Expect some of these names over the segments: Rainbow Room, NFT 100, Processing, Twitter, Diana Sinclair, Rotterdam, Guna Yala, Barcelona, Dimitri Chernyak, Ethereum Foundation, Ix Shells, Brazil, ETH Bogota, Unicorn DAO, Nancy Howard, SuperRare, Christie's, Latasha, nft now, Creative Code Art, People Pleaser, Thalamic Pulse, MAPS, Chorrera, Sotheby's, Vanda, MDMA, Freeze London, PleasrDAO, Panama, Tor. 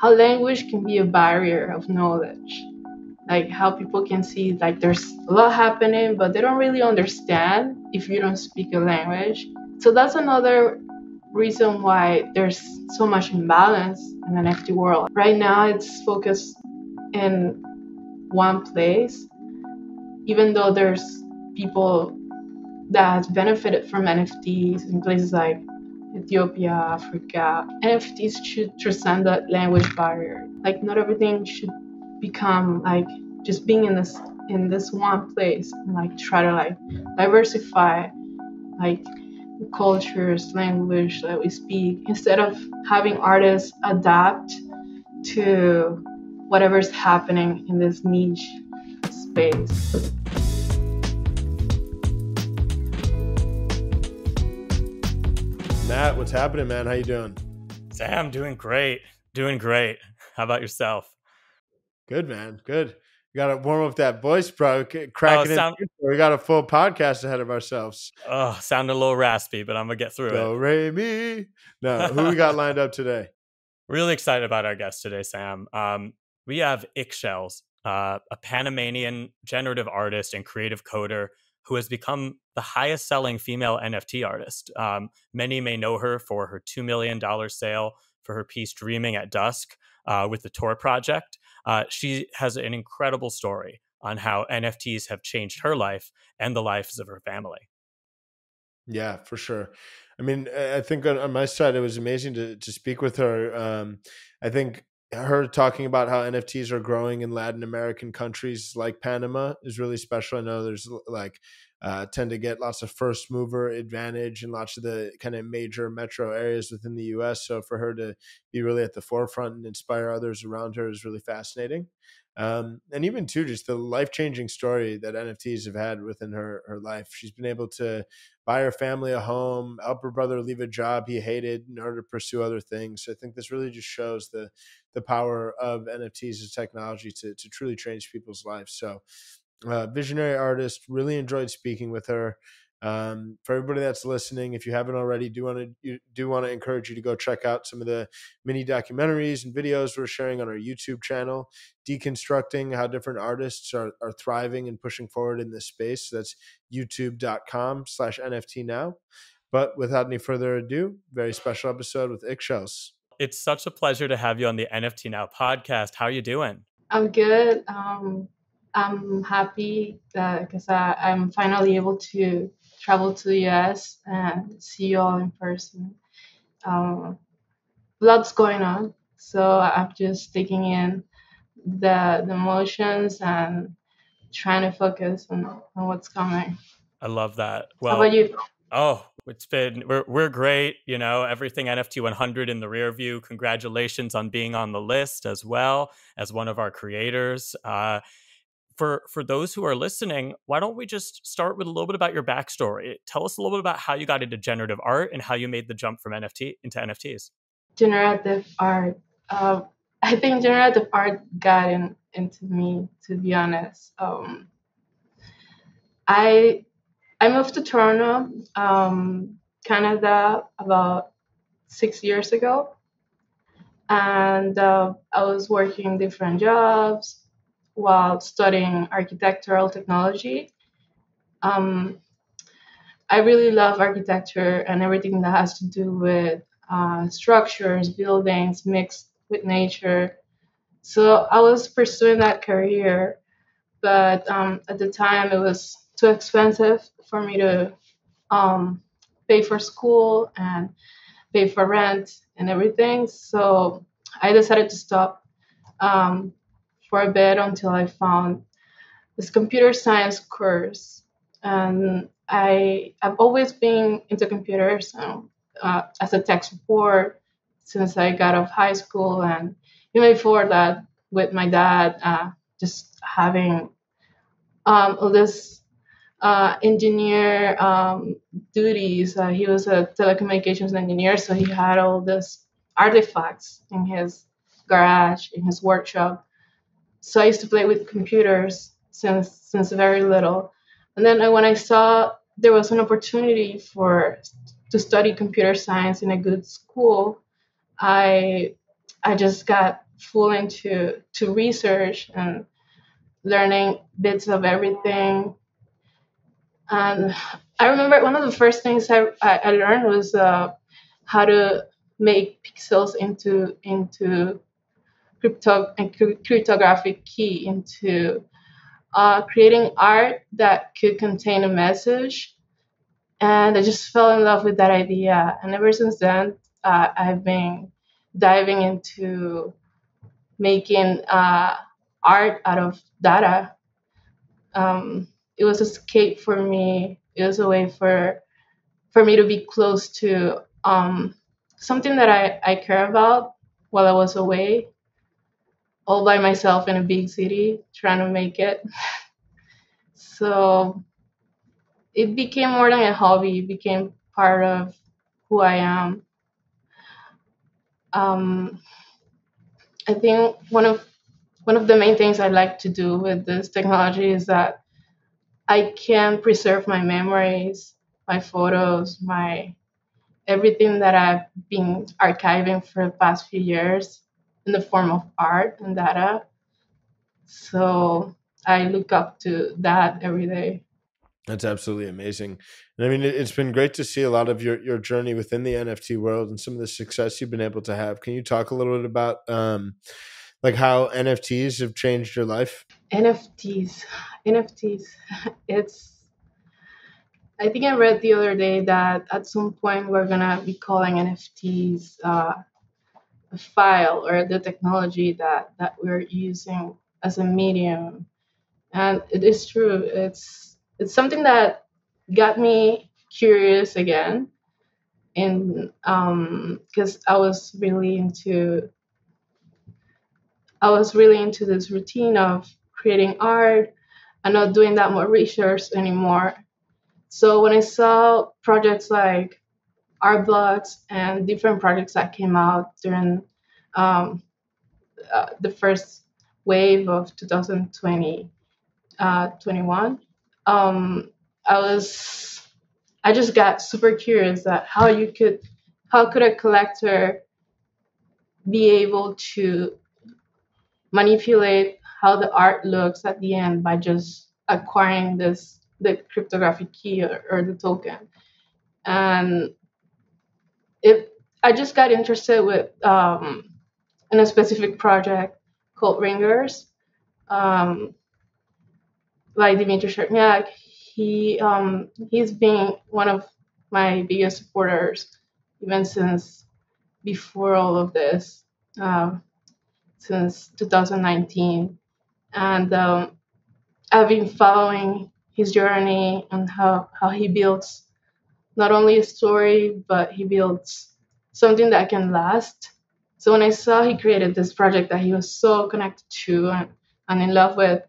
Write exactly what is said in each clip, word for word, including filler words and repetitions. how language can be a barrier of knowledge. Like how people can see like there's a lot happening, but they don't really understand if you don't speak a language. So that's another reason why there's so much imbalance in the N F T world. Right now it's focused in one place, even though there's people that benefited from N F Ts in places like Ethiopia, Africa. N F Ts should transcend that language barrier. Like not everything should become like just being in this in this one place, and like try to like diversify like the cultures, language that we speak, instead of having artists adapt to whatever's happening in this niche space. Matt, what's happening, man? How you doing? Sam, doing great. Doing great. How about yourself? Good, man. Good. You got to warm up that voice, bro. Cracking oh, sound- it. We got a full podcast ahead of ourselves. Oh, sounded a little raspy, but I'm going to get through Do, it. Re, mi. No, who we got lined up today? Really excited about our guest today, Sam. Um, we have Ix Shells, uh, a Panamanian generative artist and creative coder who has become the highest selling female N F T artist. Um, many may know her for her two million dollars sale for her piece Dreaming at Dusk uh, with the Tor Project. Uh, she has an incredible story on how N F Ts have changed her life and the lives of her family. Yeah, for sure. I mean, I think on, on my side, it was amazing to, to speak with her. Um, I think her talking about how N F Ts are growing in Latin American countries like Panama is really special. I know there's like uh, tend to get lots of first mover advantage in lots of the kind of major metro areas within the U S. So for her to be really at the forefront and inspire others around her is really fascinating. Um, and even too, just the life-changing story that N F Ts have had within her, her life. She's been able to buy her family a home, help her brother leave a job he hated in order to pursue other things. So I think this really just shows the the power of N F Ts as technology to, to truly change people's lives. So uh, visionary artist, really enjoyed speaking with her. Um, for everybody that's listening, if you haven't already, do want to you do want to encourage you to go check out some of the mini documentaries and videos we're sharing on our YouTube channel, deconstructing how different artists are, are thriving and pushing forward in this space. So that's youtube dot com slash N F T now. But without any further ado, very special episode with Ix Shells. It's such a pleasure to have you on the N F T Now podcast. How are you doing? I'm good. Um, I'm happy that because I'm finally able to travel to the U S and see you all in person. Um, lots going on, so I'm just taking in the, the emotions and trying to focus on, on what's coming. I love that. Well, how about you? Oh, it's been we're we're great. You know, everything N F T one hundred in the rear view. Congratulations on being on the list as well as one of our creators. Uh, For for those who are listening, why don't we just start with a little bit about your backstory? Tell us a little bit about how you got into generative art and how you made the jump from N F T into N F Ts. Generative art. Uh, I think generative art got in, into me, to be honest. Um, I I moved to Toronto, um, Canada, about six years ago. And uh, I was working different jobs while studying architectural technology. Um, I really love architecture and everything that has to do with uh, structures, buildings mixed with nature. So I was pursuing that career, but um, at the time it was too expensive for me to um, pay for school and pay for rent and everything. So I decided to stop um, for a bit until I found this computer science course. And I, I've always been into computers um, uh, as a tech support since I got out of high school. And even before that, with my dad, uh, just having um, all this uh, engineer um, duties. Uh, he was a telecommunications engineer, so he had all these artifacts in his garage, in his workshop. So I used to play with computers since since very little. And then I, when I saw there was an opportunity for to study computer science in a good school, I I just got fluent to to research and learning bits of everything. And I remember one of the first things I, I learned was uh, how to make pixels into into crypto and cryptographic key, into uh, creating art that could contain a message. And I just fell in love with that idea. And ever since then, uh, I've been diving into making uh, art out of data. Um, it was an escape for me. It was a way for for me to be close to um, something that I, I care about while I was away, all by myself in a big city, trying to make it. So it became more than a hobby. It became part of who I am. Um, I think one of one of the main things I like to do with this technology is that I can preserve my memories, my photos, my everything that I've been archiving for the past few years in the form of art and data. So I look up to that every day. That's absolutely amazing. And I mean, it's been great to see a lot of your, your journey within the N F T world and some of the success you've been able to have. Can you talk a little bit about um, like how N F Ts have changed your life? N F Ts, N F Ts. It's, I think I read the other day that at some point we're going to be calling N F Ts uh, a file, or the technology that, that we're using as a medium. And it is true. It's, It's something that got me curious again, and um, because I was really into, I was really into this routine of creating art and not doing that much research anymore. So when I saw projects like Art Blocks and different projects that came out during um, uh, the first wave of twenty twenty, uh, twenty-one. Um, I was, I just got super curious that how you could, how could a collector be able to manipulate how the art looks at the end by just acquiring this, the cryptographic key or, or the token. And it, I just got interested with, um, in a specific project called Ringers, um, by Dimitri Chernyak. He um, he's been one of my biggest supporters even since before all of this, uh, since twenty nineteen, and um, I've been following his journey and how how he builds not only a story, but he builds something that can last. So when I saw he created this project that he was so connected to and, and in love with,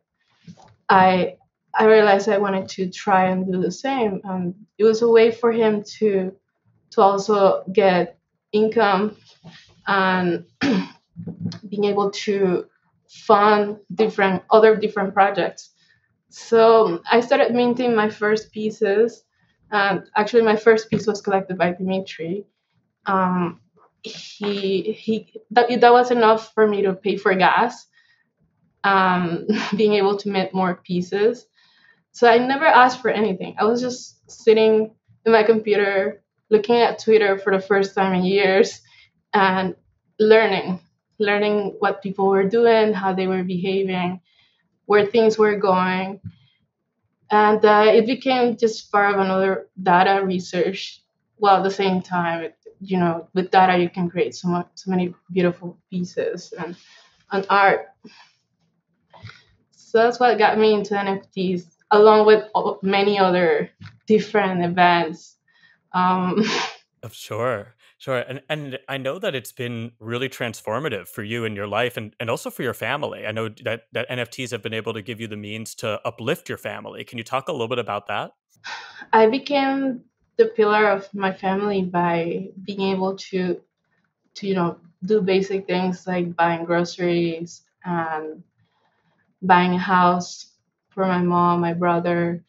I. I realized I wanted to try and do the same. Um, it was a way for him to to also get income and being able to fund different other different projects. So I started minting my first pieces. And actually, my first piece was collected by Dimitri. Um, he he that, that was enough for me to pay for gas, um, being able to mint more pieces. So I never asked for anything. I was just sitting in my computer, looking at Twitter for the first time in years, and learning, learning what people were doing, how they were behaving, where things were going. And uh, it became just part of another data research. While at the same time, it, you know, with data, you can create so much, so many beautiful pieces and, and art. So that's what got me into N F Ts, along with many other different events. Um. Sure, sure. And and I know that it's been really transformative for you in your life, and, and also for your family. I know that, that N F Ts have been able to give you the means to uplift your family. Can you talk a little bit about that? I became the pillar of my family by being able to, to you know, do basic things like buying groceries and buying a house for my mom, my brother,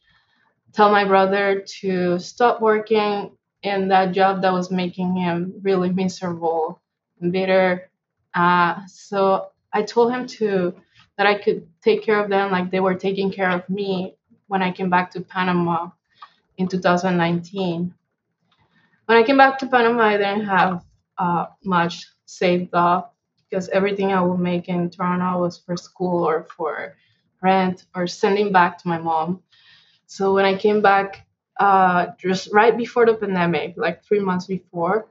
tell my brother to stop working in that job that was making him really miserable and bitter. Uh, so I told him to that I could take care of them like they were taking care of me when I came back to Panama in two thousand nineteen. When I came back to Panama, I didn't have uh, much saved up because everything I would make in Toronto was for school or for rent or sending back to my mom. So when I came back, uh, just right before the pandemic, like three months before,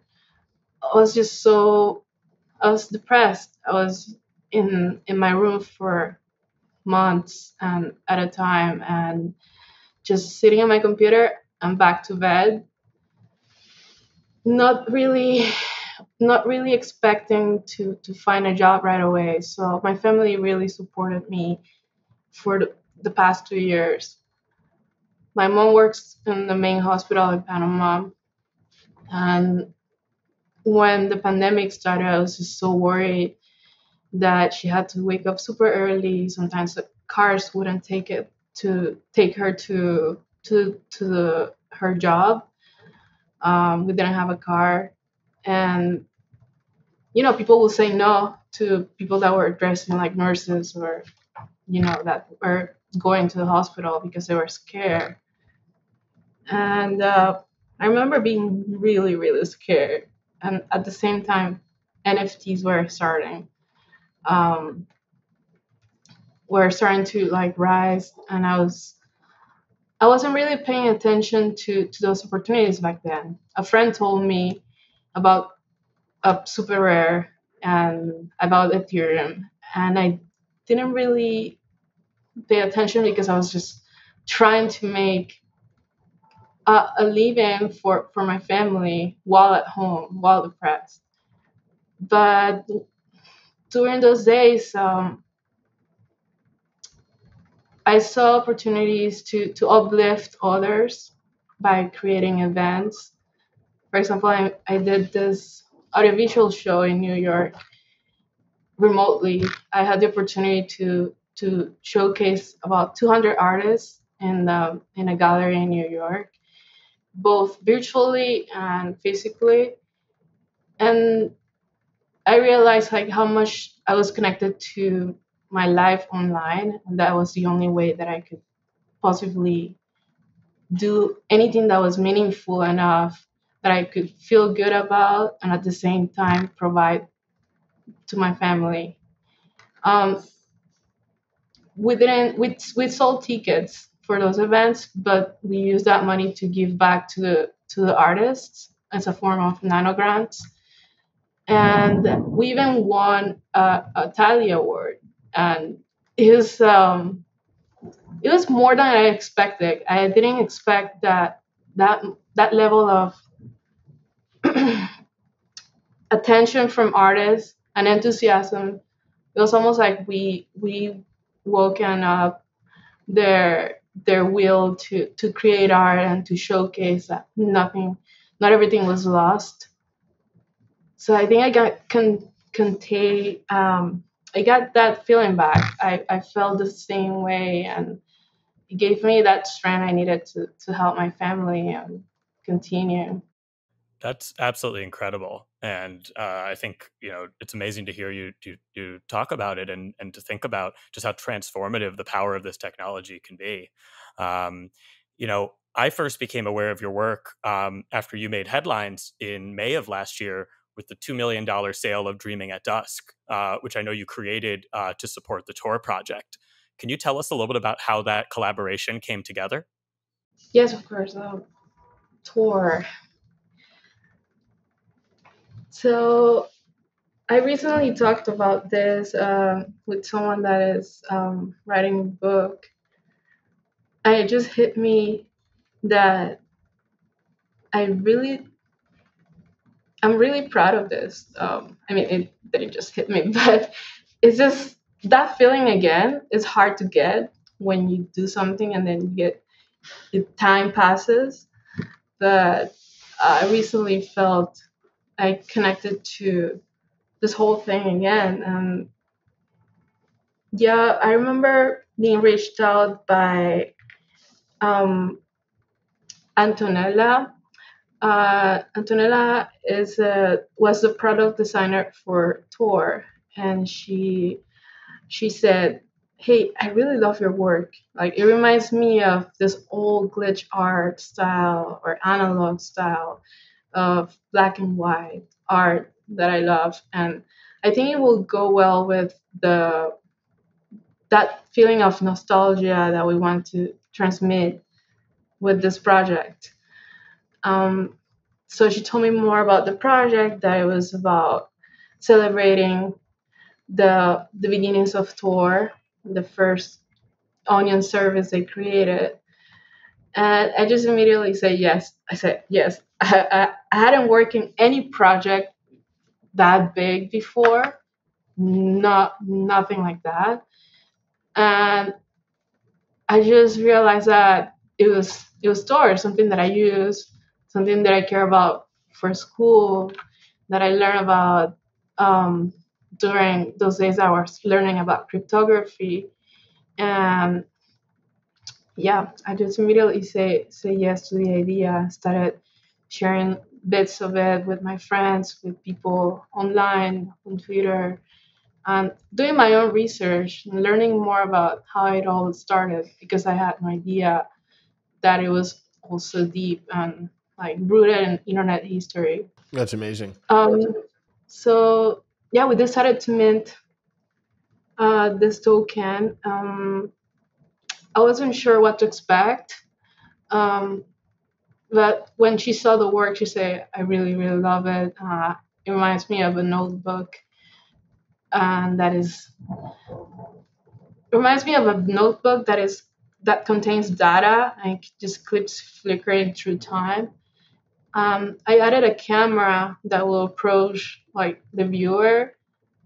I was just so, I was depressed. I was in in my room for months and at a time and just sitting on my computer and back to bed. Not really, not really expecting to, to find a job right away. So my family really supported me for the, the past two years. My mom works in the main hospital in Panama. And when the pandemic started, I was just so worried that she had to wake up super early. Sometimes the cars wouldn't take it to take her to to to the, her job. Um, we didn't have a car, and you know, people will say no to people that were dressing like nurses or, you know, that were going to the hospital because they were scared. And uh, I remember being really, really scared. And at the same time, N F Ts were starting, um, were starting to like rise, and I was. I wasn't really paying attention to, to those opportunities back then. A friend told me about uh, SuperRare and about Ethereum, and I didn't really pay attention because I was just trying to make a, a living for, for my family while at home, while depressed. But during those days, um, I saw opportunities to, to uplift others by creating events. For example, I, I did this audiovisual show in New York remotely. I had the opportunity to, to showcase about two hundred artists in, the, in a gallery in New York, both virtually and physically. And I realized like how much I was connected to my life online, and that was the only way that I could possibly do anything that was meaningful enough that I could feel good about and at the same time provide to my family. Um, we didn't, we, we sold tickets for those events, but we used that money to give back to the, to the artists as a form of nano grants. And we even won a, a Tally Award. And it was, um, it was more than I expected. I didn't expect that that that level of attention from artists and enthusiasm. It was almost like we we woken up their their will to, to create art and to showcase that nothing, not everything was lost. So I think I got can contain. Um, I got that feeling back. I, I felt the same way, and it gave me that strength I needed to, to help my family and continue. That's absolutely incredible. And uh, I think, you know, it's amazing to hear you, you, you talk about it and, and to think about just how transformative the power of this technology can be. Um, you know, I first became aware of your work um, after you made headlines in May of last year with the two million dollars sale of Dreaming at Dusk, uh, which I know you created uh, to support the Tor Project. Can you tell us a little bit about how that collaboration came together? Yes, of course. Um, Tor. So I recently talked about this uh, with someone that is um, writing a book. And it just hit me that I really... I'm really proud of this. Um, I mean, it, it just hit me, but it's just that feeling again. It's hard to get when you do something and then you get, the time passes. But I recently felt I connected to this whole thing again. Um, yeah, I remember being reached out by um, Antonella. Uh, Antonella is a, was the product designer for Tor, and she she said, hey, I really love your work. Like, it reminds me of this old glitch art style or analog style of black and white art that I love. And I think it will go well with the that feeling of nostalgia that we want to transmit with this project. Um, so she told me more about the project, that it was about celebrating the the beginnings of Tor, the first onion service they created. And I just immediately said yes. I said yes. I, I, I hadn't worked in any project that big before, not nothing like that. And I just realized that it was it was Tor, something that I use, something that I care about for school, that I learned about um, during those days I was learning about cryptography. And yeah, I just immediately say say yes to the idea. I started sharing bits of it with my friends, with people online, on Twitter, and doing my own research and learning more about how it all started, because I had no idea that it was also deep and like rooted in internet history. That's amazing. Um, so yeah, we decided to mint uh, this token. Um, I wasn't sure what to expect, um, but when she saw the work, she said, "I really, really love it. Uh, it reminds me of a notebook, and that is it reminds me of a notebook that is." that contains data and just keeps flickering through time. Um, I added a camera that will approach like the viewer.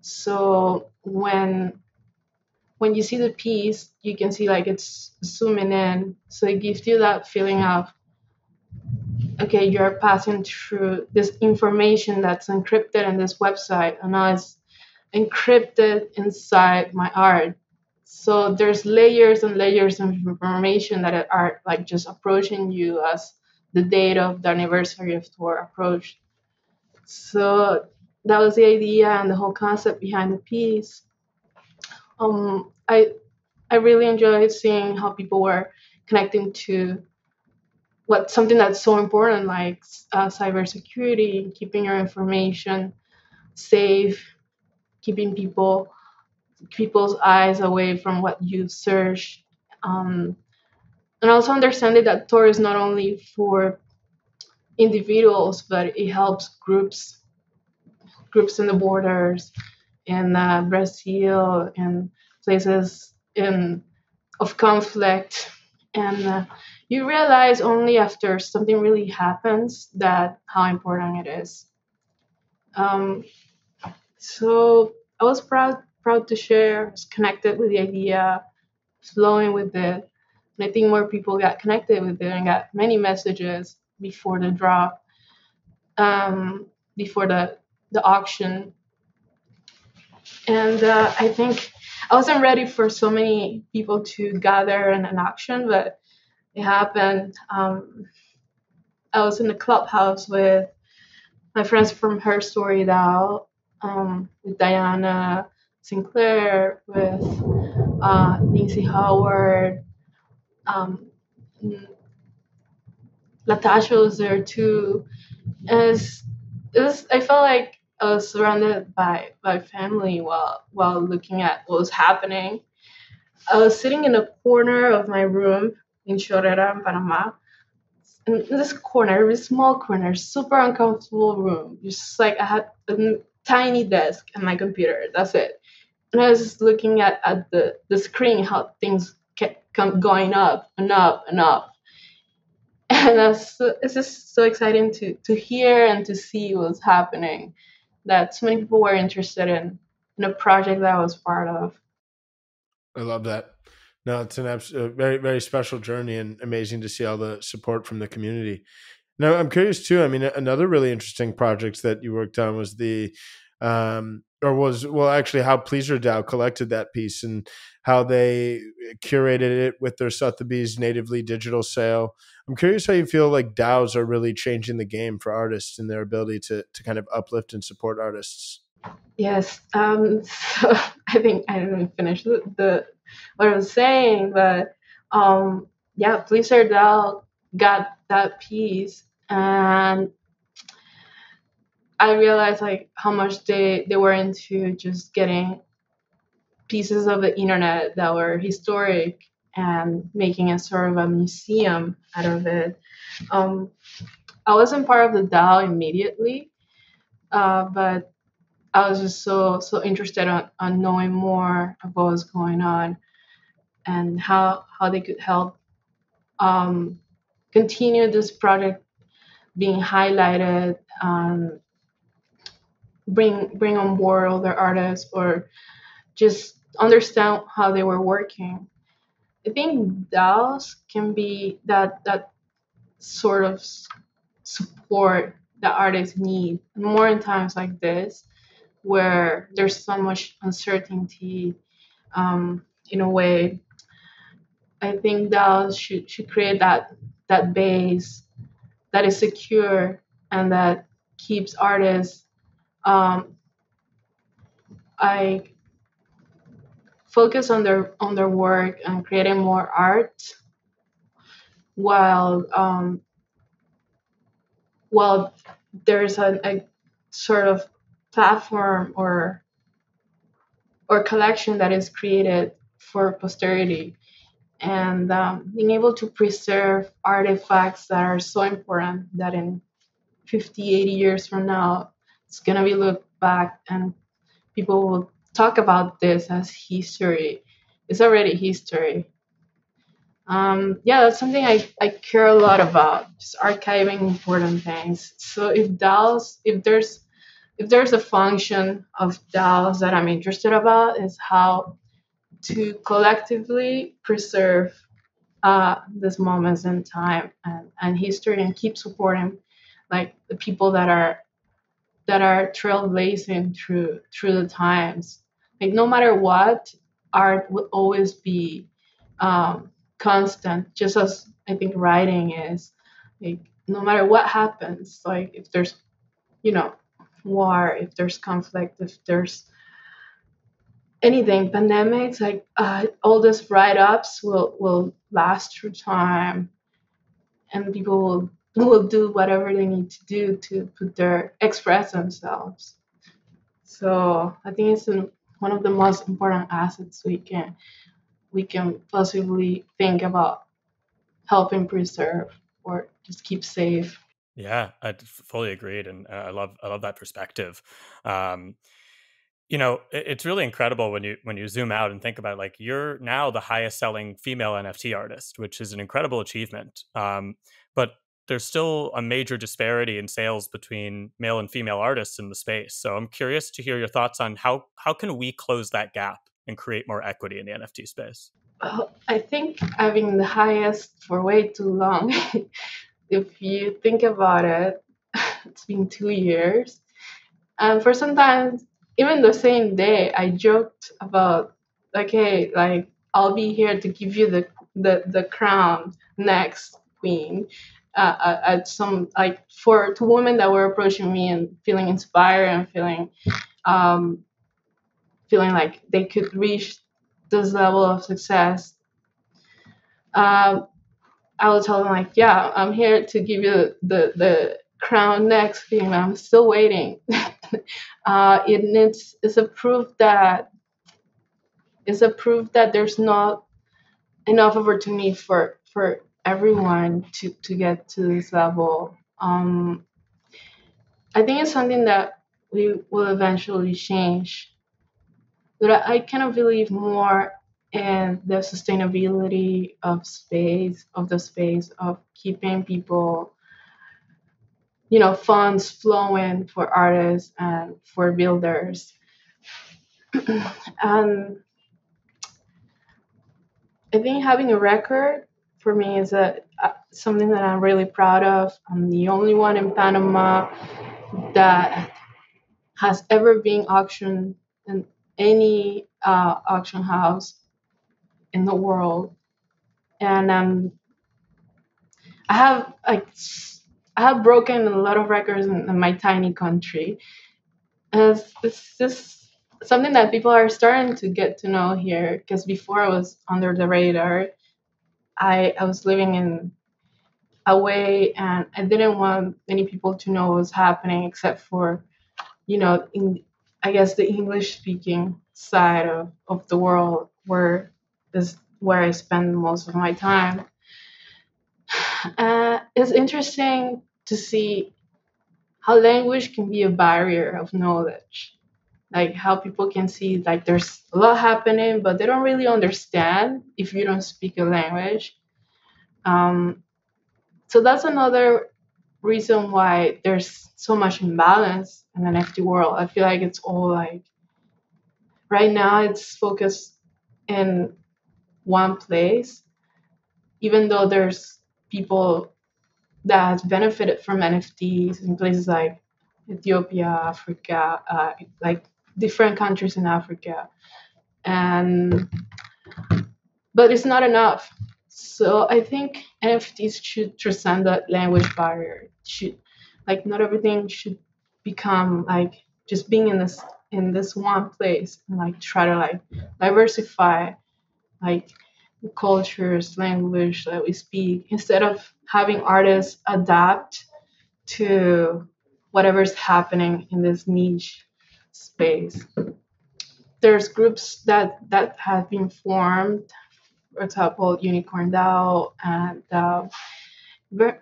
So when when you see the piece, you can see like it's zooming in. So it gives you that feeling of, okay, you're passing through this information that's encrypted in this website, and now it's encrypted inside my art. So there's layers and layers of information that are like just approaching you as the date of the anniversary of Tor approached. So that was the idea and the whole concept behind the piece. Um, I I really enjoyed seeing how people were connecting to what something that's so important, like uh, cybersecurity, keeping your information safe, keeping people. people's eyes away from what you've searched, um, and also understanding that Tor is not only for individuals, but it helps groups, groups in the borders, in uh, Brazil, in places in of conflict, and uh, you realize only after something really happens that how important it is. Um, so I was proud. Proud to share, was connected with the idea, flowing with it. And I think more people got connected with it and got many messages before the drop, um, before the, the auction. And uh, I think I wasn't ready for so many people to gather in an auction, but it happened. Um, I was in the clubhouse with my friends from Her Story DAO, um, with Diana Sinclair, with uh, Nancy Howard, um, Latasha was there too. As it was, I felt like I was surrounded by by family while while looking at what was happening. I was sitting in a corner of my room in Chorrera, in Panama. In this corner, very small corner, super uncomfortable room. Just like I had a tiny desk and my computer. That's it. And I was just looking at, at the, the screen, how things kept going up and up and up. And that's, it's just so exciting to, to hear and to see what's happening, that so many people were interested in, in a project that I was part of. I love that. No, it's an abs- a very, very special journey, and amazing to see all the support from the community. Now, I'm curious too. I mean, another really interesting project that you worked on was the... Um, or was, well, actually how PleasrDAO collected that piece and how they curated it with their Sotheby's natively digital sale. I'm curious how you feel like DAOs are really changing the game for artists and their ability to to kind of uplift and support artists. Yes. Um, so I think I didn't finish the, the what I was saying, but um, yeah, PleasrDAO got that piece, and I realized like how much they they were into just getting pieces of the internet that were historic and making a sort of a museum out of it. Um, I wasn't part of the DAO immediately, uh, but I was just so so interested on, on knowing more about what was going on and how how they could help um, continue this project being highlighted, um, bring bring on board other artists, or just understand how they were working. I think DAOs can be that that sort of support that artists need more in times like this, where there's so much uncertainty. Um, in a way, I think DAOs should should create that that base that is secure and that keeps artists, um, I focus on their on their work and creating more art, while um, while there's a, a sort of platform or or collection that is created for posterity, and um, being able to preserve artifacts that are so important that in fifty, eighty years from now, it's gonna be looked back and people will talk about this as history. It's already history. Um, yeah, that's something I, I care a lot about, just archiving important things. So if DAOs, if there's if there's a function of DAOs that I'm interested about, is how to collectively preserve uh, these moments in time and, and history, and keep supporting like the people that are that are trailblazing through through the times. Like no matter what, art will always be um, constant, just as I think writing is. Like no matter what happens, like if there's, you know, war, if there's conflict, if there's anything, pandemics, like uh, all these write-ups will, will last through time, and people will will do whatever they need to do to put their express themselves. So I think it's an, one of the most important assets we can we can possibly think about helping preserve or just keep safe. Yeah, I fully agreed, and I love I love that perspective. Um, you know, it, it's really incredible when you when you zoom out and think about it, like you're now the highest selling female N F T artist, which is an incredible achievement. Um, but there's still a major disparity in sales between male and female artists in the space. So I'm curious to hear your thoughts on how how can we close that gap and create more equity in the N F T space? Well, I think I've been the highest for way too long. If you think about it, it's been two years. And for sometimes, even the same day, I joked about, okay, like, I'll be here to give you the the, the crown next, queen. Uh, at some, like, for two women that were approaching me and feeling inspired and feeling, um, feeling like they could reach this level of success. Uh, I will tell them, like, yeah, I'm here to give you the, the crown next thing. I'm still waiting. uh, it needs, it's a proof that, it's a proof that there's not enough opportunity for, for everyone to, to get to this level. Um, I think it's something that we will eventually change. But I, I kind of believe more and the sustainability of space, of the space, of keeping people, you know, funds flowing for artists and for builders. And I think having a record for me is a, uh, something that I'm really proud of. I'm the only one in Panama that has ever been auctioned in any uh, auction house in the world, and um, I have like I have broken a lot of records in, in my tiny country, as it's just something that people are starting to get to know here, because before I was under the radar. I, I was living in a way and I didn't want many people to know what was happening except for, you know, in, I guess the English speaking side of, of the world where is where I spend most of my time. Uh, it's interesting to see how language can be a barrier of knowledge, like how people can see like there's a lot happening, but they don't really understand if you don't speak a language. Um, so that's another reason why there's so much imbalance in the N F T world. I feel like it's all like, right now it's focused in one place, even though there's people that has benefited from N F Ts in places like Ethiopia, Africa, uh, like different countries in Africa, and but it's not enough. So I think N F Ts should transcend that language barrier. Should like not everything should become like just being in this in this one place and like try to like diversify like the cultures, language that we speak, instead of having artists adapt to whatever's happening in this niche space. There's groups that, that have been formed, for example, Unicorn DAO, and uh,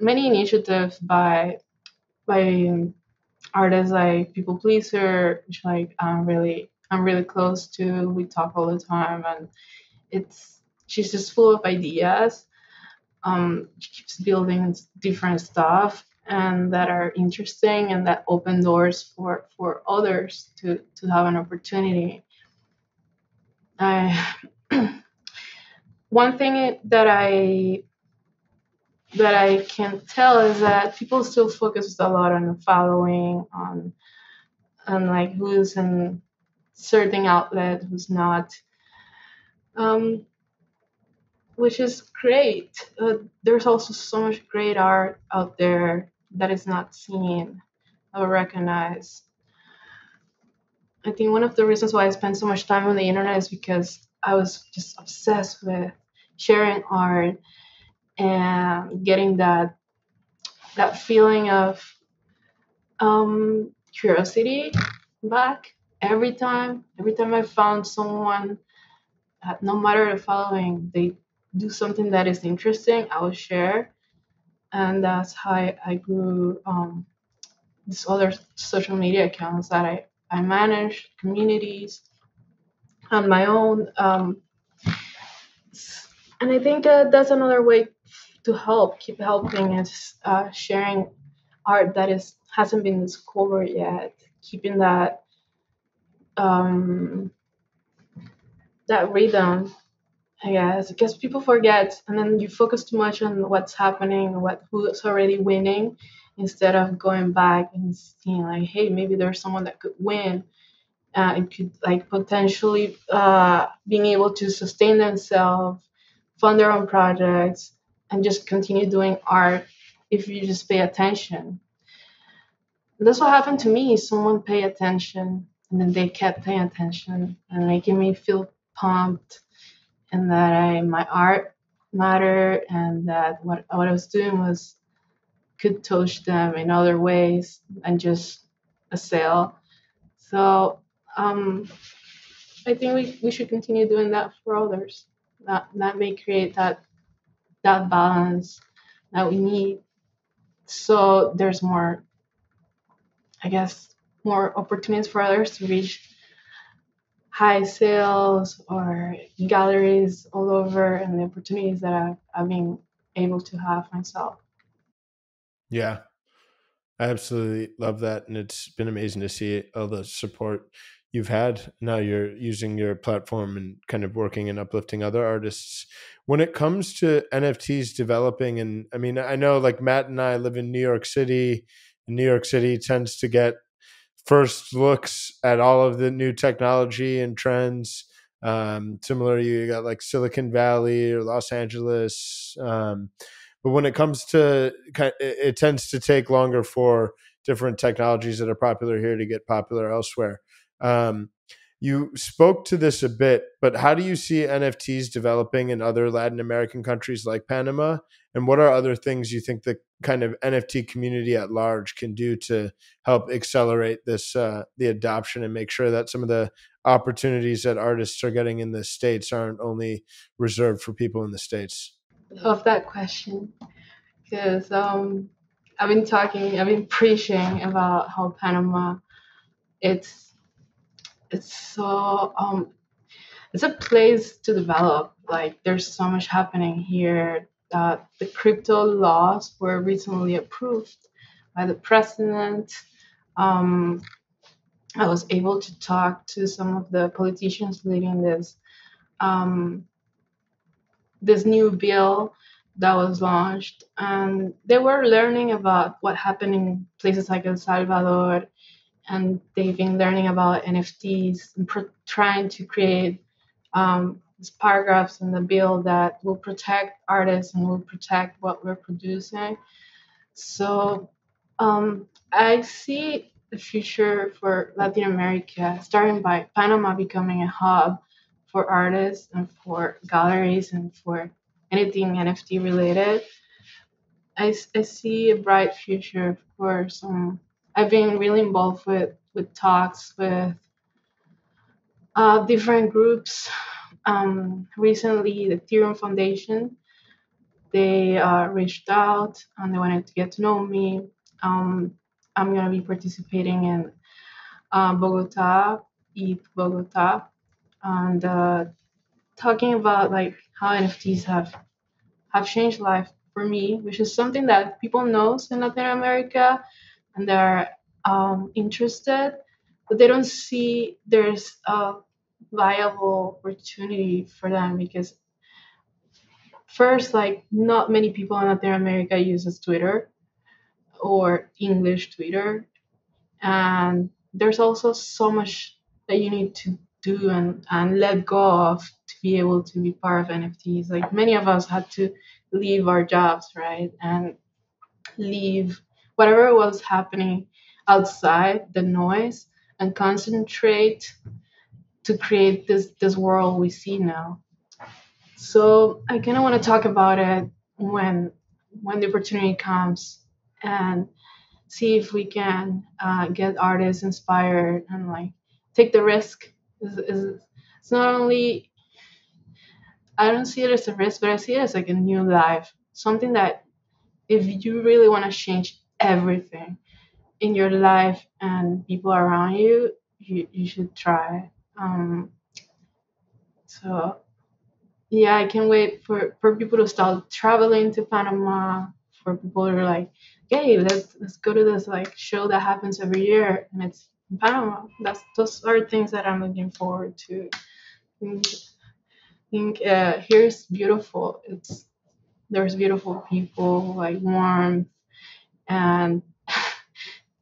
many initiatives by by artists like People Pleaser, which like I'm really I'm really close to. We talk all the time, and it's she's just full of ideas. Um, she keeps building different stuff, and that are interesting and that open doors for, for others to, to have an opportunity. I, one thing that I that I can tell is that people still focus a lot on following, on, on like who's in certain outlet, who's not, um, which is great. Uh, there's also so much great art out there that is not seen or recognized. I think one of the reasons why I spend so much time on the internet is because I was just obsessed with sharing art and getting that that feeling of um, curiosity back every time. Every time I found someone, uh, no matter the following, they do something that is interesting, I will share. And that's how I, I grew um, these other social media accounts that I, I manage, communities on my own. Um, and I think uh, that's another way to help, keep helping is uh, sharing art that is hasn't been discovered yet, keeping that um, that rhythm, I guess, because people forget, and then you focus too much on what's happening, what who's already winning, instead of going back and seeing like, hey, maybe there's someone that could win, uh, and could like potentially uh, being able to sustain themselves, fund their own projects, and just continue doing art if you just pay attention. And that's what happened to me. Someone paid attention, and then they kept paying attention and making me feel pumped. And that I, my art mattered, and that what, what I was doing was could touch them in other ways and just a sale. So um, I think we, we should continue doing that for others. That that may create that that balance that we need. So there's more, I guess, more opportunities for others to reach high sales or galleries all over, and the opportunities that I've, I've been able to have myself. Yeah, I absolutely love that. And it's been amazing to see all the support you've had. Now you're using your platform and kind of working and uplifting other artists. When it comes to N F Ts developing, and I mean, I know like Matt and I live in New York City, and New York City tends to get first looks at all of the new technology and trends. Um, similarly, you got like Silicon Valley or Los Angeles. Um, but when it comes to, it tends to take longer for different technologies that are popular here to get popular elsewhere. Um, you spoke to this a bit, but how do you see N F Ts developing in other Latin American countries like Panama? And what are other things you think the kind of N F T community at large can do to help accelerate this, uh, the adoption and make sure that some of the opportunities that artists are getting in the States aren't only reserved for people in the States? I love that question, because um, I've been talking, I've been preaching about how Panama, it's it's so um, it's a place to develop. Like, there's so much happening here. Uh, the crypto laws were recently approved by the president. Um, I was able to talk to some of the politicians leading this um, this new bill that was launched, and they were learning about what happened in places like El Salvador, and they've been learning about N F Ts and pro- trying to create um, these paragraphs in the bill that will protect artists and will protect what we're producing. So um, I see the future for Latin America, starting by Panama becoming a hub for artists and for galleries and for anything N F T related. I, I see a bright future, of course. Um, I've been really involved with, with talks with uh, different groups. Um, recently, the Ethereum Foundation, they uh, reached out and they wanted to get to know me. Um, I'm going to be participating in uh, Bogota, E T H Bogota, and uh, talking about like how N F Ts have have changed life for me, which is something that people know in Latin America, and they're um, interested, but they don't see there's a viable opportunity for them, because first, like, not many people in Latin America uses Twitter or English Twitter. And there's also so much that you need to do and, and let go of to be able to be part of N F Ts. Like, many of us had to leave our jobs, right? And leave whatever was happening outside, the noise, and concentrate to create this, this world we see now. So I kind of want to talk about it when, when the opportunity comes, and see if we can uh, get artists inspired and like take the risk. It's, it's, it's not only, I don't see it as a risk, but I see it as like a new life. Something that if you really want to change everything in your life and people around you, you, you should try. Um, so yeah, I can't wait for, for people to start traveling to Panama, for people who are like, hey, let's let's go to this like show that happens every year, and it's in Panama. That's those are things that I'm looking forward to. I think uh, here's beautiful. It's there's beautiful people, like warm, and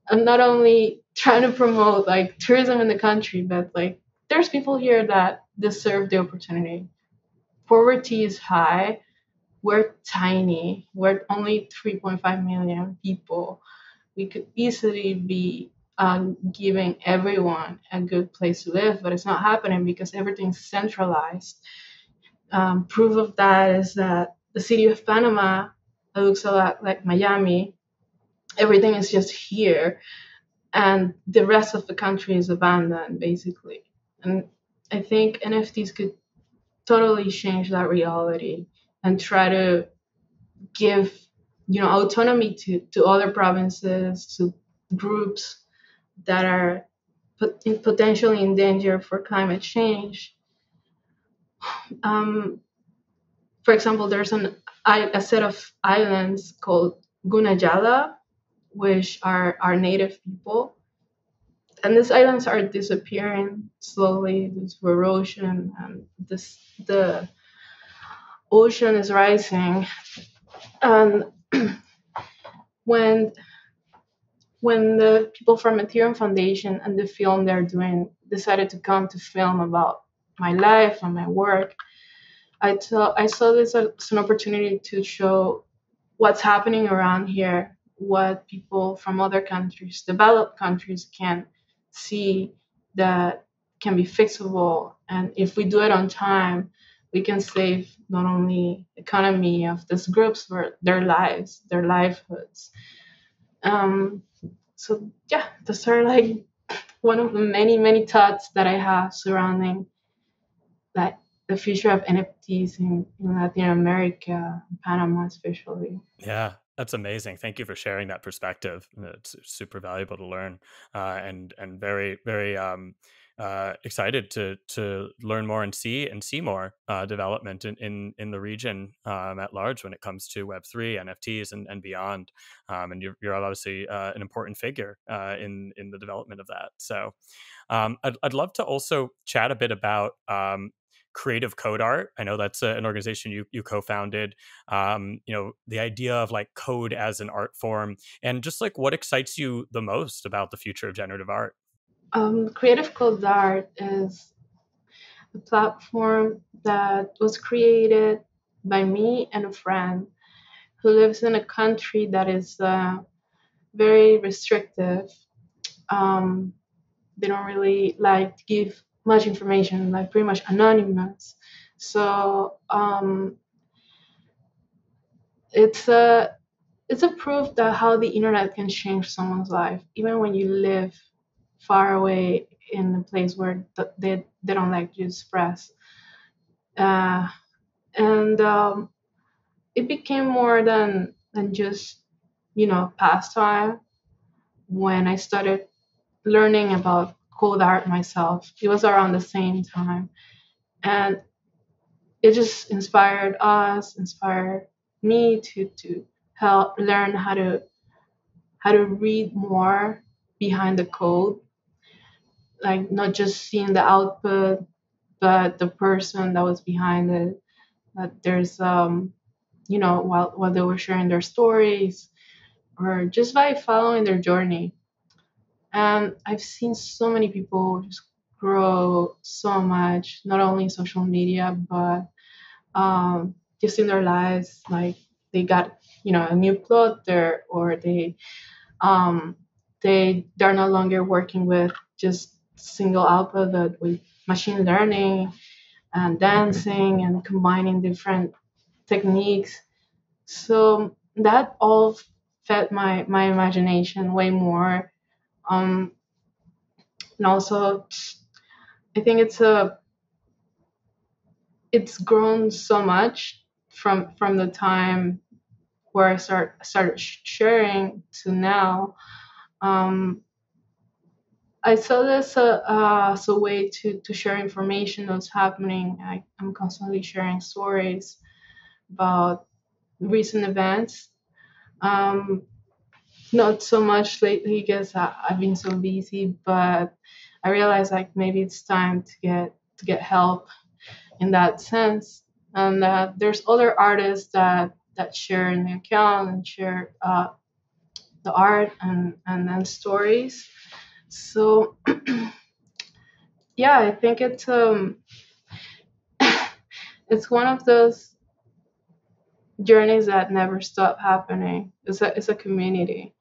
I'm not only trying to promote like tourism in the country, but like there's people here that deserve the opportunity. Poverty is high. We're tiny. We're only three point five million people. We could easily be um, giving everyone a good place to live, but it's not happening because everything's centralized. Um, proof of that is that the city of Panama looks a lot like Miami. Everything is just here, and the rest of the country is abandoned, basically. And I think N F Ts could totally change that reality, and try to give, you know, autonomy to, to other provinces, to groups that are put in potentially in danger for climate change. Um, for example, there's an a set of islands called Guna Yala, which are our native people. And these islands are disappearing slowly due to erosion, and this the ocean is rising, and when when the people from Ethereum Foundation and the film they're doing decided to come to film about my life and my work, I t- I saw this as an opportunity to show what's happening around here, what people from other countries, developed countries, can see that can be fixable. And if we do it on time, we can save not only the economy of these groups, but their lives, their livelihoods. Um, so yeah, those are like one of the many, many thoughts that I have surrounding like the future of N F Ts in, in Latin America, Panama especially. Yeah. That's amazing. Thank you for sharing that perspective. It's super valuable to learn, uh, and and very very um, uh, excited to to learn more and see and see more uh, development in, in in the region um, at large when it comes to Web three, N F Ts, and and beyond. Um, and you're, you're obviously uh, an important figure uh, in in the development of that. So um, I'd I'd love to also chat a bit about Um, Creative Code Art. I know that's a, an organization you you co-founded. Um, you know, the idea of like code as an art form, and just like what excites you the most about the future of generative art. Um, Creative Code Art is a platform that was created by me and a friend who lives in a country that is uh, very restrictive. Um, they don't really like to give much information, like pretty much anonymous. So um, it's a it's a proof that how the internet can change someone's life, even when you live far away in a place where th- they they don't like to express. Uh, and um, it became more than than just you know pastime. When I started learning about code art myself, it was around the same time, and it just inspired us, inspired me to to help learn how to how to read more behind the code, like not just seeing the output, but the person that was behind it. That there's um you know while while they were sharing their stories, or just by following their journey. And I've seen so many people just grow so much, not only in social media, but um, just in their lives. Like they got, you know, a new plotter, or they um, they they're no longer working with just single output, but with machine learning and dancing and combining different techniques. So that all fed my my imagination way more. Um, and also, I think it's a it's grown so much from from the time where I start started sharing to now. Um, I saw this uh, uh, as a way to to share information that's happening. I, I'm constantly sharing stories about recent events. Um, Not so much lately because I, I've been so busy, but I realized like maybe it's time to get to get help in that sense. And uh, there's other artists that, that share in the account and share uh, the art and, and then stories. So yeah, I think it's um it's one of those journeys that never stop happening. It's a it's a community.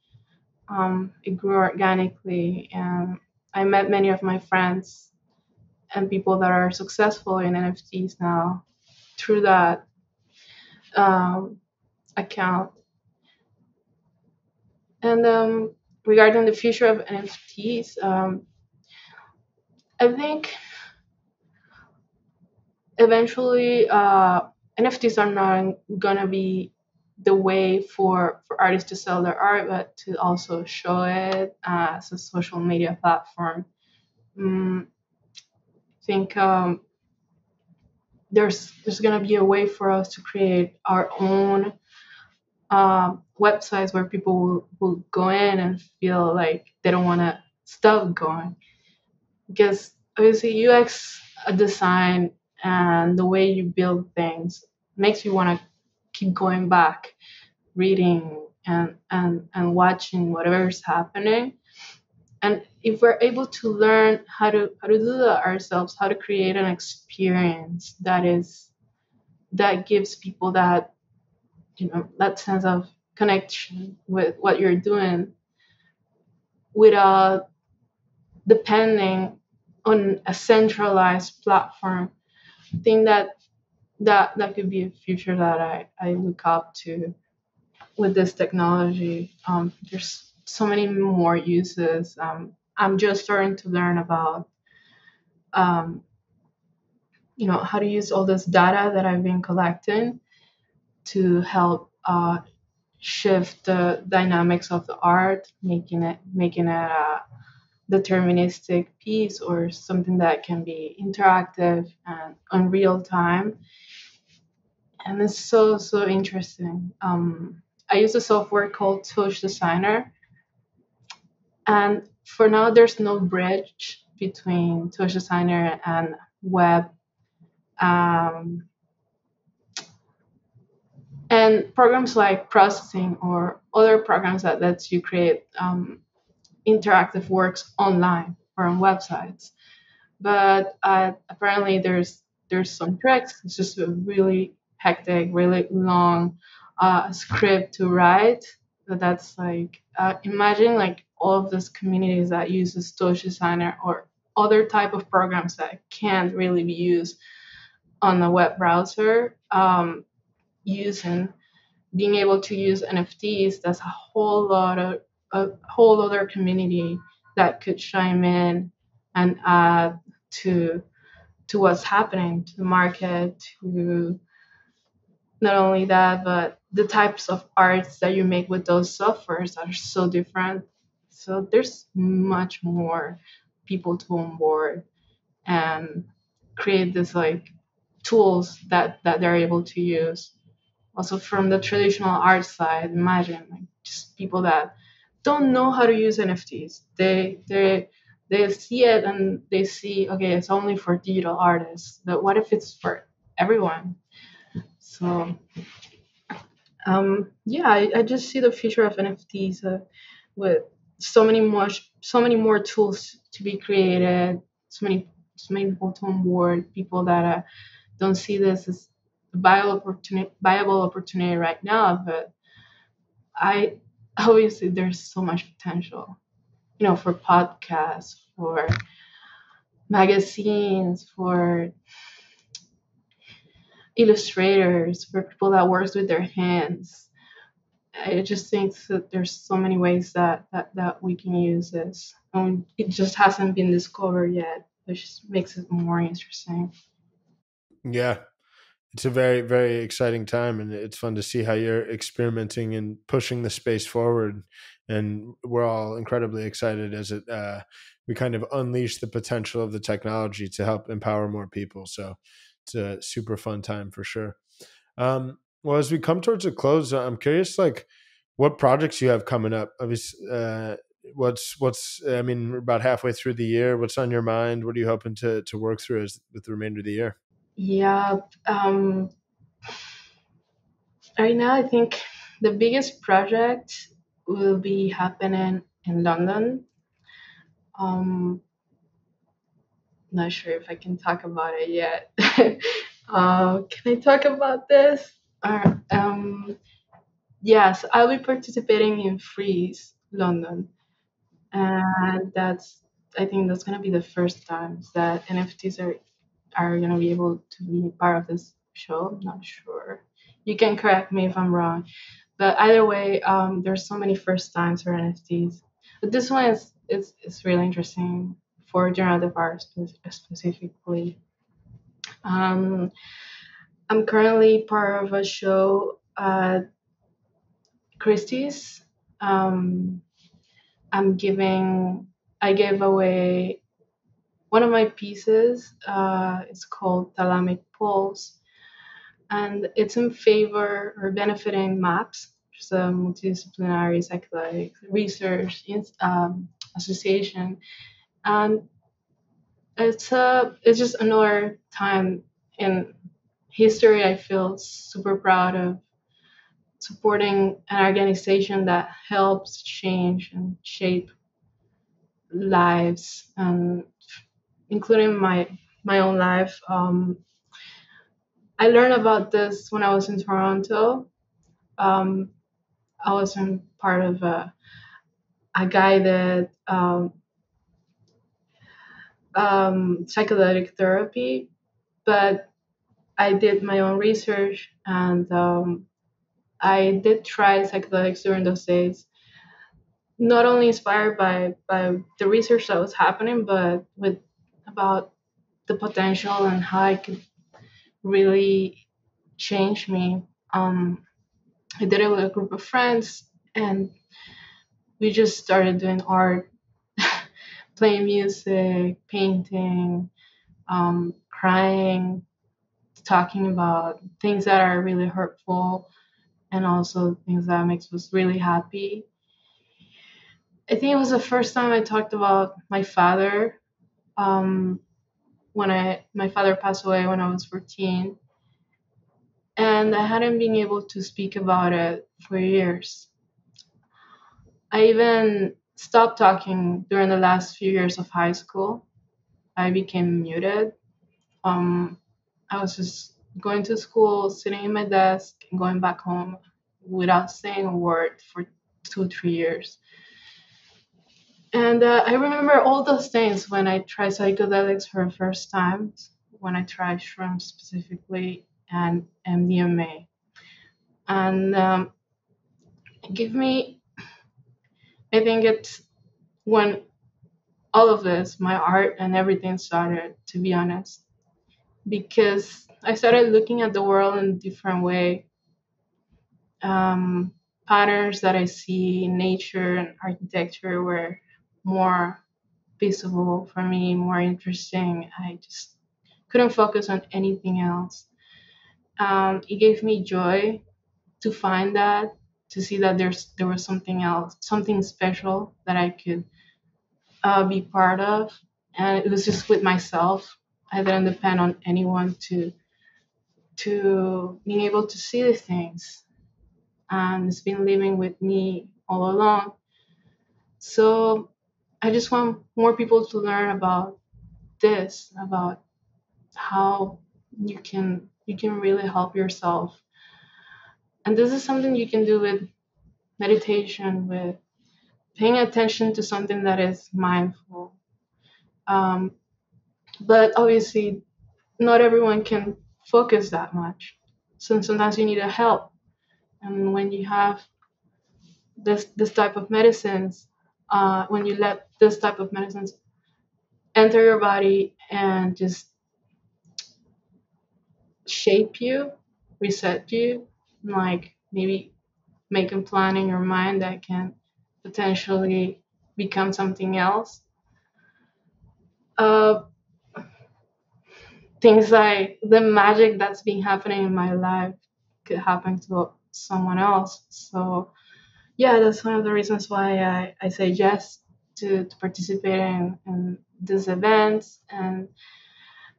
Um, it grew organically, and I met many of my friends and people that are successful in N F Ts now through that um, account. And um, regarding the future of N F Ts, um, I think eventually uh, N F Ts are not gonna be the way for, for artists to sell their art, but to also show it uh, as a social media platform. Um, I think um, there's there's gonna be a way for us to create our own uh, websites where people will, will go in and feel like they don't wanna stop going. Because obviously U X design and the way you build things makes you wanna keep going back, reading and, and, and watching whatever is happening. And if we're able to learn how to how to do that ourselves, how to create an experience that is that gives people that you know that sense of connection with what you're doing without depending on a centralized platform. I think that that, that could be a future that I, I look up to with this technology. Um, there's so many more uses. Um, I'm just starting to learn about, um, you know, how to use all this data that I've been collecting to help uh, shift the dynamics of the art, making it making it a deterministic piece or something that can be interactive and on real time. And it's so, so interesting. Um, I use a software called Touch Designer. And for now, there's no bridge between Touch Designer and web. Um, and programs like Processing or other programs that lets you create um, interactive works online or on websites. But uh, apparently there's there's some tricks. It's just a really hectic, really long uh, script to write. But that's like, uh, imagine like all of these communities that uses Touch Designer or other type of programs that can't really be used on a web browser, um, using, being able to use N F Ts. That's a whole lot of, a whole other community that could chime in and add to, to what's happening to the market, to not only that, but the types of arts that you make with those softwares are so different. So there's much more people to onboard and create this like tools that, that they're able to use. Also from the traditional art side, imagine like just people that don't know how to use N F Ts. They they they see it and they see, okay, it's only for digital artists, but what if it's for everyone? So um, yeah, I, I just see the future of N F Ts uh, with so many much so many more tools to be created, so many so many people to onboard, people that uh, don't see this as a viable opportunity viable opportunity right now, but I. Obviously, there's so much potential, you know, for podcasts, for magazines, for illustrators, for people that work with their hands. I just think that there's so many ways that, that, that we can use this. And it just hasn't been discovered yet, which just makes it more interesting. Yeah. It's a very, very exciting time, and it's fun to see how you're experimenting and pushing the space forward. And we're all incredibly excited as it uh, we kind of unleash the potential of the technology to help empower more people. So it's a super fun time for sure. Um, well, as we come towards a close, I'm curious, like, what projects you have coming up? Obviously, uh, what's what's I mean, we're about halfway through the year. What's on your mind? What are you hoping to to work through as with the remainder of the year? Yeah, um, right now I think the biggest project will be happening in London. Um, not sure if I can talk about it yet. uh, can I talk about this? Uh, um, yes, I'll be participating in Freeze London, and that's I think that's gonna be the first time that N F Ts are. are going to be able to be part of this show. I'm not sure. You can correct me if I'm wrong. But either way, um, there's so many first times for N F Ts. But this one is it's, it's really interesting for generative art specifically. Um, I'm currently part of a show at Christie's. Um, I'm giving, I gave away one of my pieces. Uh, it's called Thalamic Pulse, and it's in favor or benefiting MAPS, which is a multidisciplinary psychedelic research um, association. And it's a, it's just another time in history. I feel super proud of supporting an organization that helps change and shape lives, and including my my own life. Um, I learned about this when I was in Toronto. Um, I was in part of a, a guy that um, um, psychedelic therapy, but I did my own research, and um, I did try psychedelics during those days, not only inspired by, by the research that was happening, but with about the potential and how I could really change me. Um, I did it with a group of friends, and we just started doing art, playing music, painting, um, crying, talking about things that are really hurtful, and also things that makes us really happy. I think it was the first time I talked about my father. Um, when I my father passed away when I was fourteen, and I hadn't been able to speak about it for years. I even stopped talking during the last few years of high school. I became muted. Um, I was just going to school, sitting in my desk, and going back home without saying a word for two, three years. And uh, I remember all those things when I tried psychedelics for the first time, when I tried shrooms specifically and M D M A. And um, it gave me, I think it's when all of this, my art and everything started, to be honest, because I started looking at the world in a different way. Um, patterns that I see in nature and architecture were more visible for me, more interesting. I just couldn't focus on anything else. Um, it gave me joy to find that, to see that there's there was something else, something special that I could uh, be part of. And it was just with myself. I didn't depend on anyone to to being able to see the things. And it's been living with me all along. So I just want more people to learn about this, about how you can you can really help yourself. And this is something you can do with meditation, with paying attention to something that is mindful. Um, But obviously, not everyone can focus that much. So sometimes you need a help. And when you have this this type of medicines, uh, when you let this type of medicines enter your body and just shape you, reset you, like maybe make a plan in your mind that can potentially become something else. Uh, Things like the magic that's been happening in my life could happen to someone else. So yeah, that's one of the reasons why I, I say yes to, to participating in, in these events. And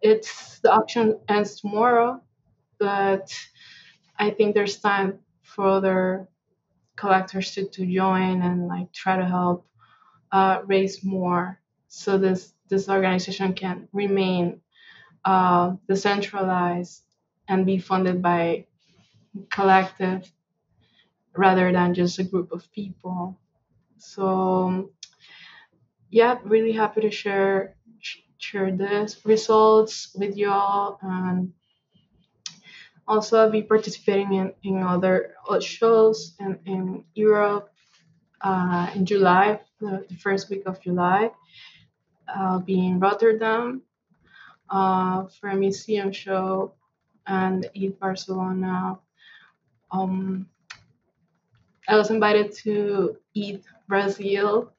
it's the auction ends tomorrow, but I think there's time for other collectors to, to join and like try to help uh, raise more so this this organization can remain Uh, decentralized and be funded by collective rather than just a group of people. So yeah, really happy to share share this results with you all, and also I'll be participating in, in other shows and in Europe uh, in July, the, the first week of July. I'll be in Rotterdam Uh, for a museum show, and in Barcelona. Um, I was invited to E T H Brazil.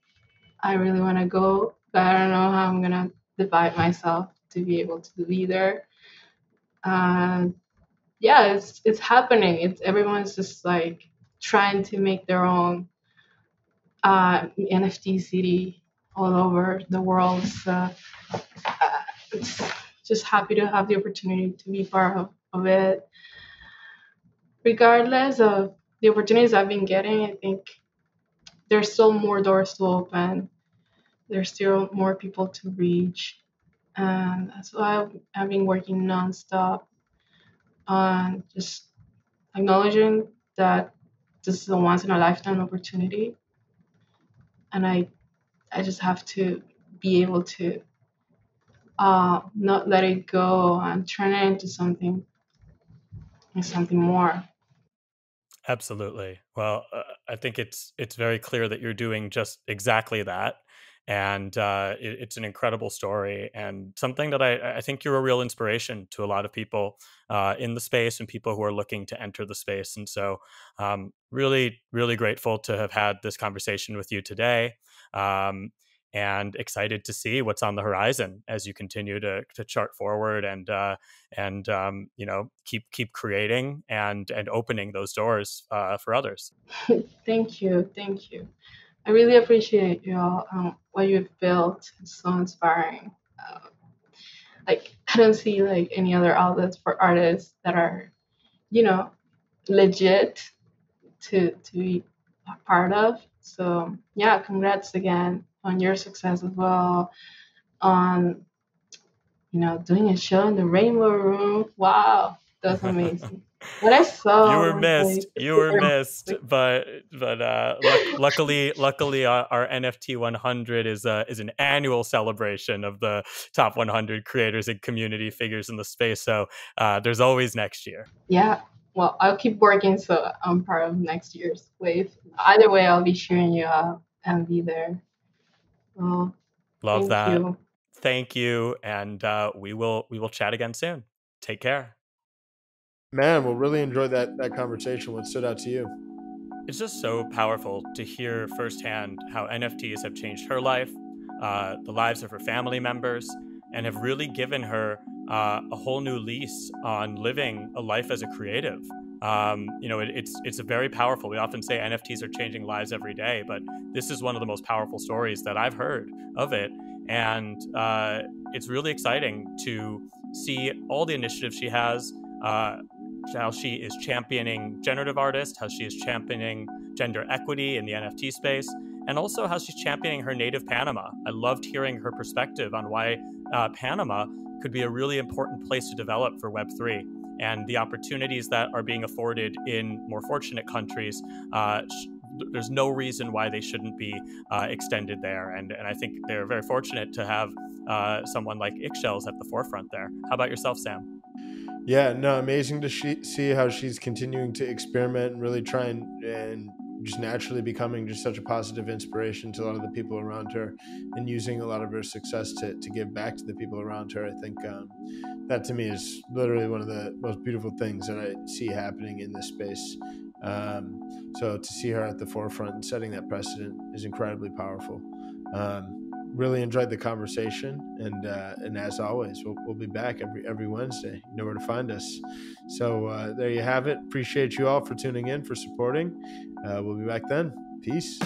I really want to go, but I don't know how I'm going to divide myself to be able to be there. Uh, yeah, it's it's happening. It's everyone's just like trying to make their own uh, N F T city all over the world. So, just happy to have the opportunity to be part of, of it. Regardless of the opportunities I've been getting, I think there's still more doors to open. There's still more people to reach. And that's why I've, I've been working nonstop on just acknowledging that this is a once in a lifetime opportunity, and I, I just have to be able to uh, not let it go and turn it into something, something more. Absolutely. Well, uh, I think it's it's very clear that you're doing just exactly that. And uh, it, it's an incredible story and something that I, I think you're a real inspiration to a lot of people uh, in the space and people who are looking to enter the space. And so um, really, really grateful to have had this conversation with you today, um, and excited to see what's on the horizon as you continue to, to chart forward and, uh, and um, you know, keep keep creating and, and opening those doors uh, for others. Thank you. Thank you. I really appreciate you all, um, what you've built. It's so inspiring. Um, like, I don't see like any other outlets for artists that are, you know, legit to to be a part of. So yeah, congrats again on your success as well. On, you know, doing a show in the Rainbow Room. Wow, that's amazing. What I saw. You were missed. Like, you were missed. But but uh, l- luckily, luckily, our, our N F T one hundred is uh, is an annual celebration of the top one hundred creators and community figures in the space. So uh, there's always next year. Yeah. Well, I'll keep working, so I'm part of next year's wave. Either way, I'll be cheering you up and be there. Well, love thank that. You. Thank you, and uh, we will we will chat again soon. Take care. Man, we'll really enjoy that that conversation. What stood out to you? It's just so powerful to hear firsthand how N F Ts have changed her life, uh, the lives of her family members, and have really given her uh, a whole new lease on living a life as a creative. Um, you know, it, it's it's a very powerful. We often say N F Ts are changing lives every day, but this is one of the most powerful stories that I've heard of it. And uh, it's really exciting to see all the initiatives she has, uh, how she is championing generative artists, how she is championing gender equity in the N F T space, and also how she's championing her native Panama. I loved hearing her perspective on why uh, Panama could be a really important place to develop for Web three and the opportunities that are being afforded in more fortunate countries. Uh, sh- there's no reason why they shouldn't be uh, extended there. And, and I think they're very fortunate to have uh, someone like Ix Shells at the forefront there. How about yourself, Sam? Yeah, no, amazing to she- see how she's continuing to experiment and really try and, and just naturally becoming just such a positive inspiration to a lot of the people around her and using a lot of her success to, to give back to the people around her. I think um, that to me is literally one of the most beautiful things that I see happening in this space. Um, so to see her at the forefront and setting that precedent is incredibly powerful. Um, Really enjoyed the conversation, and uh, and as always, we'll we'll be back every every Wednesday. You know where to find us. So uh, there you have it. Appreciate you all for tuning in, for supporting. Uh, we'll be back then. Peace.